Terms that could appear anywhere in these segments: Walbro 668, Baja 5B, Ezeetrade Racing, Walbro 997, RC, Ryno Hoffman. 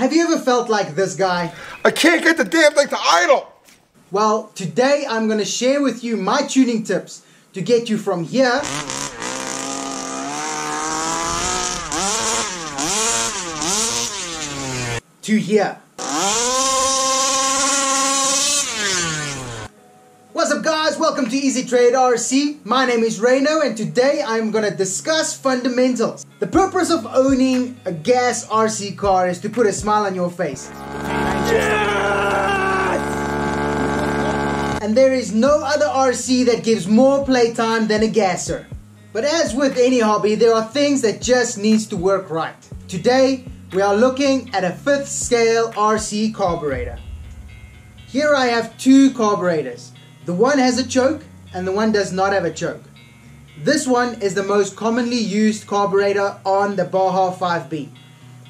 Have you ever felt like this guy? I can't get the damn thing to idle! Well, today I'm going to share with you my tuning tips to get you from here to here. What's up guys, welcome to Ezeetrade RC. My name is Ryno and today I'm going to discuss fundamentals. The purpose of owning a gas RC car is to put a smile on your face. Yes! And there is no other RC that gives more playtime than a gasser. But as with any hobby, there are things that just needs to work right. Today, we are looking at a 5th scale RC carburetor. Here I have two carburetors. The one has a choke and the one does not have a choke. This one is the most commonly used carburetor on the Baja 5B.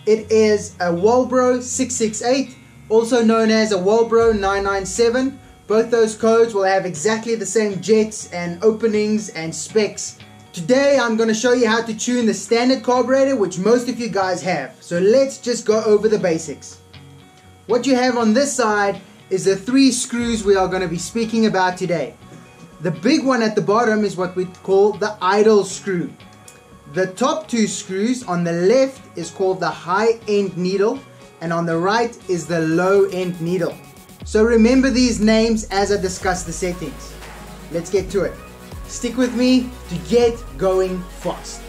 It is a Walbro 668, also known as a Walbro 997. Both those codes will have exactly the same jets and openings and specs. Today I'm going to show you how to tune the standard carburetor, which most of you guys have. So let's just go over the basics. What you have on this side is the three screws we are going to be speaking about today. The big one at the bottom is what we call the idle screw. The top two screws on the left is called the high end needle and on the right is the low end needle. So remember these names as I discuss the settings. Let's get to it. Stick with me to get going fast.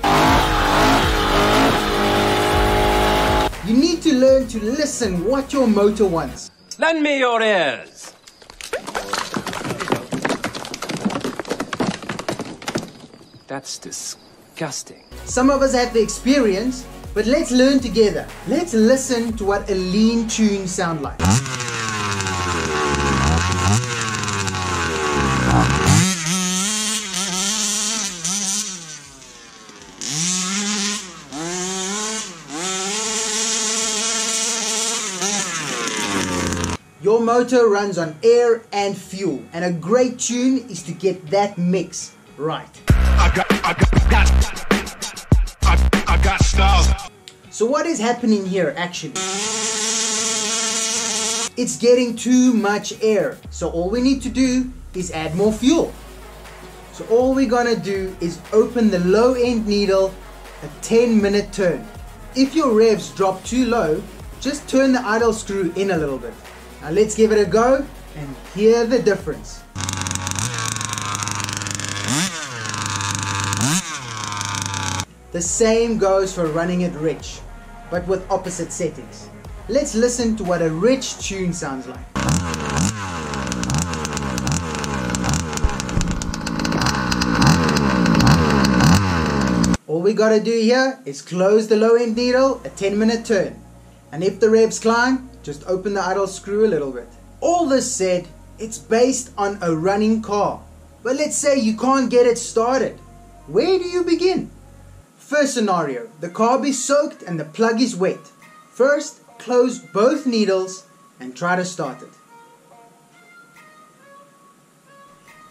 You need to learn to listen what your motor wants. Lend me your ears. That's disgusting. Some of us have the experience, but let's learn together. Let's listen to what a lean tune sounds like. Your motor runs on air and fuel, and a great tune is to get that mix right. I got style. So what is happening here actually? It's getting too much air, so all we need to do is add more fuel. So all we're gonna do is open the low end needle, a 10-minute turn. If your revs drop too low, just turn the idle screw in a little bit. Now let's give it a go and hear the difference. The same goes for running it rich, but with opposite settings. Let's listen to what a rich tune sounds like. All we gotta do here is close the low end needle, a 10-minute turn. And if the revs climb, just open the idle screw a little bit. All this said, it's based on a running car. But let's say you can't get it started. Where do you begin? First scenario, the carb is soaked and the plug is wet. First, close both needles and try to start it.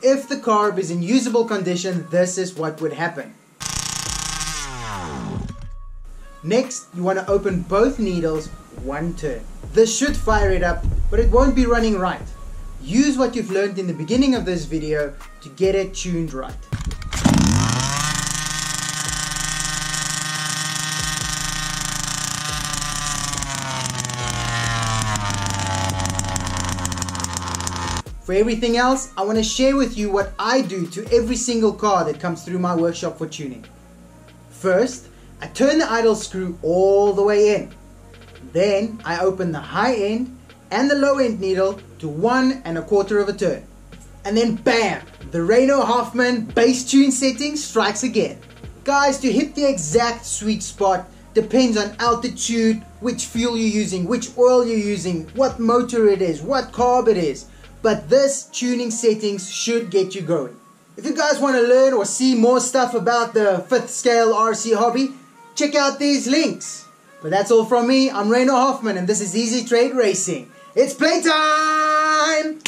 If the carb is in usable condition, this is what would happen. Next, you want to open both needles one turn. This should fire it up, but it won't be running right. Use what you've learned in the beginning of this video to get it tuned right. For everything else, I want to share with you what I do to every single car that comes through my workshop for tuning. First, I turn the idle screw all the way in. Then I open the high end and the low end needle to 1 1/4 of a turn. And then bam, the Ryno Hoffman bass tune setting strikes again. Guys, to hit the exact sweet spot depends on altitude, which fuel you're using, which oil you're using, what motor it is, what carb it is. But this tuning settings should get you going. If you guys want to learn or see more stuff about the 5th scale RC hobby, check out these links. But that's all from me. I'm Ryno Hoffman and this is Ezeetrade Racing. It's playtime!